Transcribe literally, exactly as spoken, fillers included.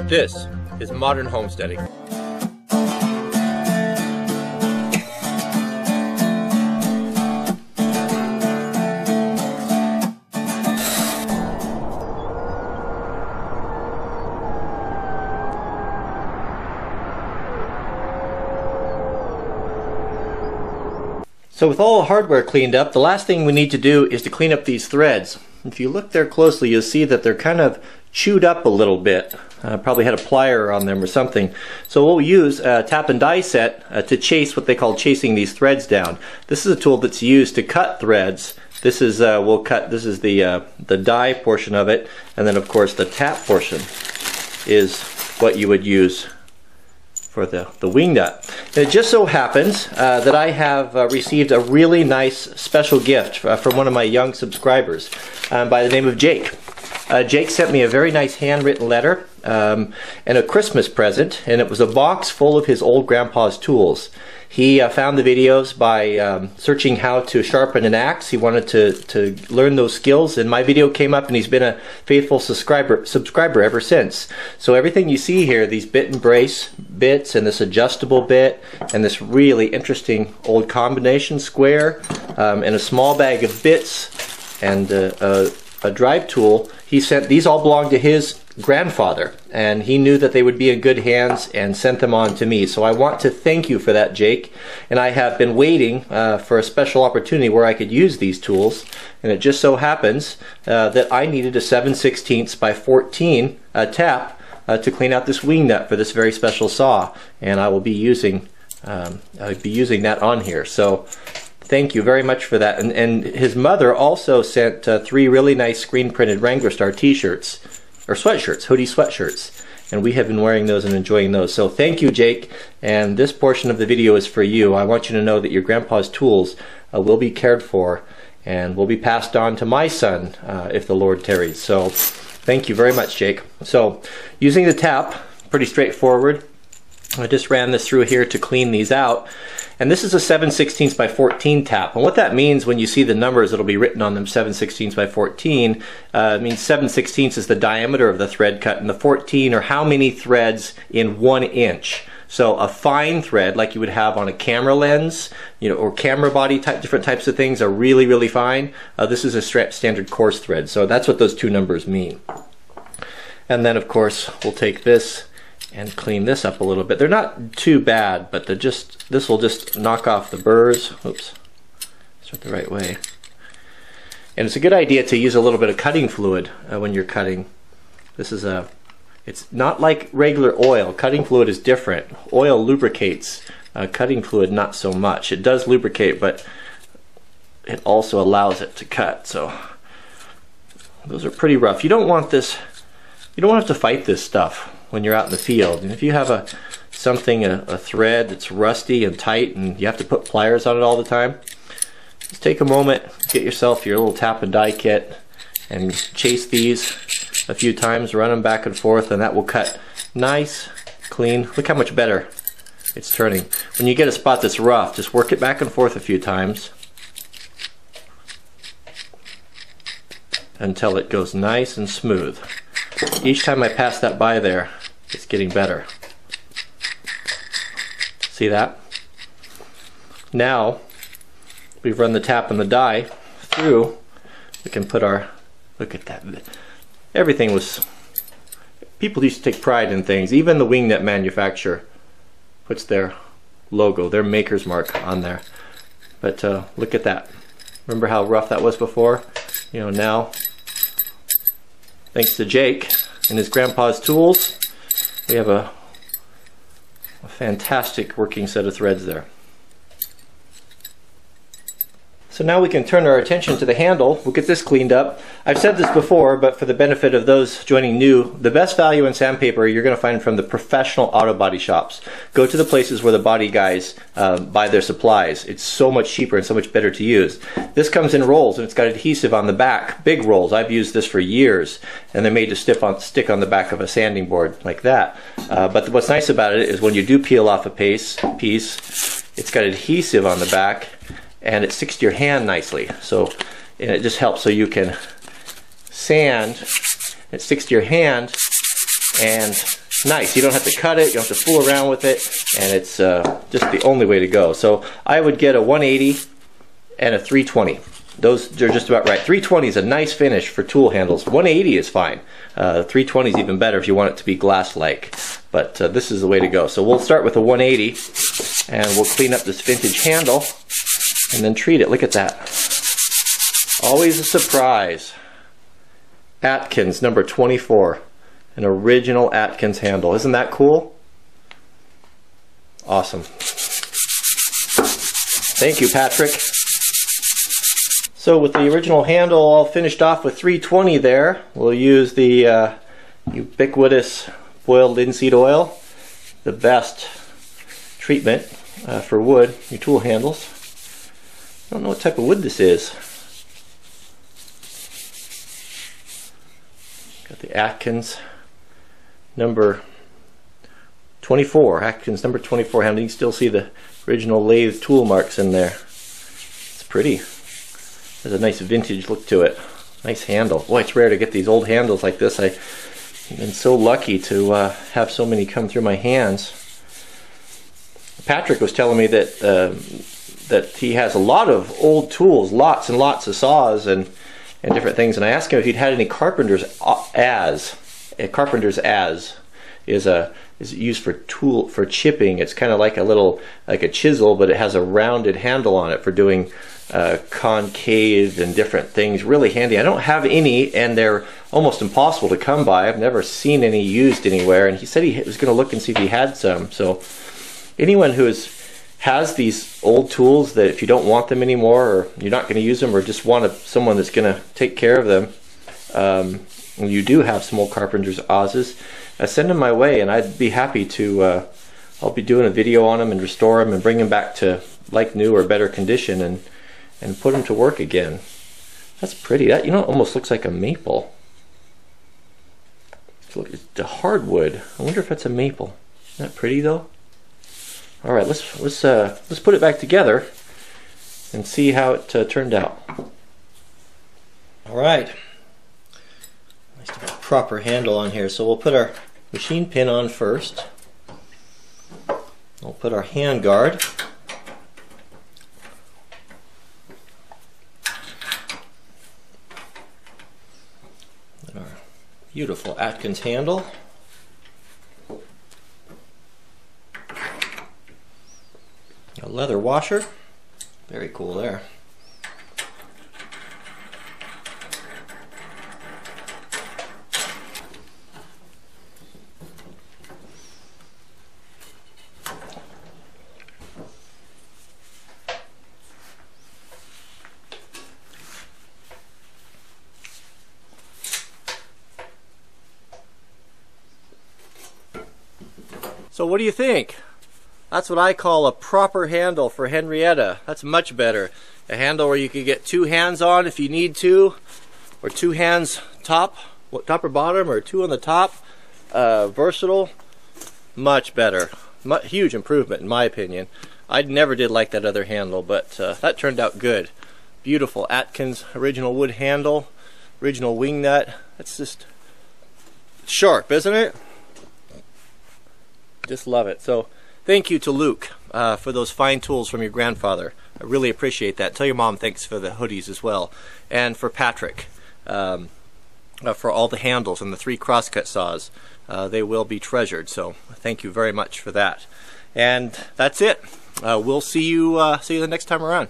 This is modern homesteading. So with all the hardware cleaned up, the last thing we need to do is to clean up these threads. If you look there closely, you'll see that they're kind of chewed up a little bit. Uh, probably had a plier on them or something. So we'll use a tap and die set uh, to chase what they call chasing these threads down. This is a tool that's used to cut threads. This is uh, we'll cut. This is the uh, the die portion of it, and then of course the tap portion is what you would use for the, the wing nut. And it just so happens uh, that I have uh, received a really nice special gift uh, from one of my young subscribers um, by the name of Jake. Uh, Jake sent me a very nice handwritten letter um, and a Christmas present, and it was a box full of his old grandpa's tools. He uh, found the videos by um, searching how to sharpen an axe. He wanted to, to learn those skills, and my video came up, and he's been a faithful subscriber, subscriber ever since. So everything you see here, these bit and brace bits and this adjustable bit and this really interesting old combination square um, and a small bag of bits and a, a, a drive tool, he sent, these all belong to his grandfather, and he knew that they would be in good hands and sent them on to me. So I want to thank you for that, Jake, and I have been waiting uh, for a special opportunity where I could use these tools, and it just so happens uh, that I needed a seven sixteenths by fourteen uh, tap uh, to clean out this wing nut for this very special saw, and I will be using um, I'll be using that on here. So thank you very much for that, and, and his mother also sent uh, three really nice screen printed Wrangler Star t-shirts, or sweatshirts, hoodie sweatshirts, and we have been wearing those and enjoying those. So thank you, Jake, and this portion of the video is for you. I want you to know that your grandpa's tools uh, will be cared for and will be passed on to my son uh, if the Lord tarries. So thank you very much, Jake. So using the tap, pretty straightforward. I just ran this through here to clean these out, and this is a seven sixteenths by fourteen tap, and what that means when you see the numbers that'll be written on them, seven sixteenths by fourteen, uh, means seven sixteenths is the diameter of the thread cut, and the fourteen are how many threads in one inch. So a fine thread like you would have on a camera lens, you know, or camera body type, different types of things are really, really fine. Uh, this is a standard coarse thread, so that's what those two numbers mean. And then of course we'll take this and clean this up a little bit. They're not too bad, but they're just, this will just knock off the burrs. Oops, start the right way. And it's a good idea to use a little bit of cutting fluid uh, when you're cutting. This is a, it's not like regular oil. Cutting fluid is different. Oil lubricates, uh, cutting fluid not so much. It does lubricate, but it also allows it to cut. So those are pretty rough. You don't want this, you don't want to have to fight this stuff when you're out in the field. And if you have a something, a, a thread that's rusty and tight and you have to put pliers on it all the time, just take a moment, get yourself your little tap and die kit and chase these a few times, run them back and forth, and that will cut nice, clean. Look how much better it's turning. When you get a spot that's rough, just work it back and forth a few times until it goes nice and smooth. Each time I pass that by there, it's getting better. See that? Now we've run the tap and the die through. We can put our, look at that. Everything was, people used to take pride in things. Even the wing nut manufacturer puts their logo, their maker's mark on there. But uh, look at that. Remember how rough that was before? You know, now, thanks to Jake and his grandpa's tools, we have a, a fantastic working set of threads there. So now we can turn our attention to the handle. We'll get this cleaned up. I've said this before, but for the benefit of those joining new, the best value in sandpaper you're going to find from the professional auto body shops. Go to the places where the body guys uh, buy their supplies. It's so much cheaper and so much better to use. This comes in rolls, and it's got adhesive on the back. Big rolls. I've used this for years, and they're made to stick on, stick on the back of a sanding board like that. Uh, but what's nice about it is when you do peel off a piece, it's got adhesive on the back, and it sticks to your hand nicely. So, and it just helps so you can sand. It sticks to your hand, and nice. You don't have to cut it, you don't have to fool around with it, and it's uh, just the only way to go. So I would get a one eighty and a three twenty. Those are just about right. three twenty is a nice finish for tool handles. one eighty is fine. Uh, three twenty is even better if you want it to be glass-like. But uh, this is the way to go. So we'll start with a one eighty, and we'll clean up this vintage handle, and then treat it. Look at that. Always a surprise. Atkins, number twenty-four. An original Atkins handle. Isn't that cool? Awesome. Thank you, Patrick. So with the original handle all finished off with three twenty there, we'll use the uh, ubiquitous boiled linseed oil, the best treatment uh, for wood, your tool handles. I don't know what type of wood this is. Got the Atkins number twenty-four, Atkins number twenty-four handle. You can still see the original lathe tool marks in there. It's pretty. Has a nice vintage look to it. Nice handle. Boy, it's rare to get these old handles like this. I've been so lucky to uh, have so many come through my hands. Patrick was telling me that uh, that he has a lot of old tools, lots and lots of saws and and different things. And I asked him if he'd had any carpenter's as. A carpenter's as is a is used for tool for chipping. It's kind of like a little like a chisel, but it has a rounded handle on it for doing. Uh, concave and different things. Really handy. I don't have any, and they're almost impossible to come by. I've never seen any used anywhere, and he said he was going to look and see if he had some. So anyone who is, has these old tools that if you don't want them anymore, or you're not going to use them, or just want a, someone that's going to take care of them, um, and you do have some old carpenter's azzes, uh, send them my way, and I'd be happy to uh, I'll be doing a video on them and restore them and bring them back to like new or better condition, and and put them to work again. That's pretty. That, you know, it almost looks like a maple. Look, it's a hardwood. I wonder if that's a maple. Isn't that pretty though? All right, let's let's uh, let's put it back together and see how it uh, turned out. All right. Nice to put a proper handle on here. So we'll put our machine pin on first. We'll put our hand guard. Beautiful Atkins handle. A leather washer. Very cool there. So what do you think? That's what I call a proper handle for Henrietta. That's much better. A handle where you can get two hands on if you need to, or two hands top, top or bottom, or two on the top. Uh, versatile, much better. Much, huge improvement in my opinion. I never did like that other handle, but uh, that turned out good. Beautiful Atkins original wood handle, original wing nut. That's just sharp, isn't it? Just love it. So thank you to Luke uh, for those fine tools from your grandfather. I really appreciate that. Tell your mom thanks for the hoodies as well, and for Patrick um, uh, for all the handles and the three crosscut saws. Uh, they will be treasured, so thank you very much for that. And that's it. Uh, we'll see you uh, see you the next time around.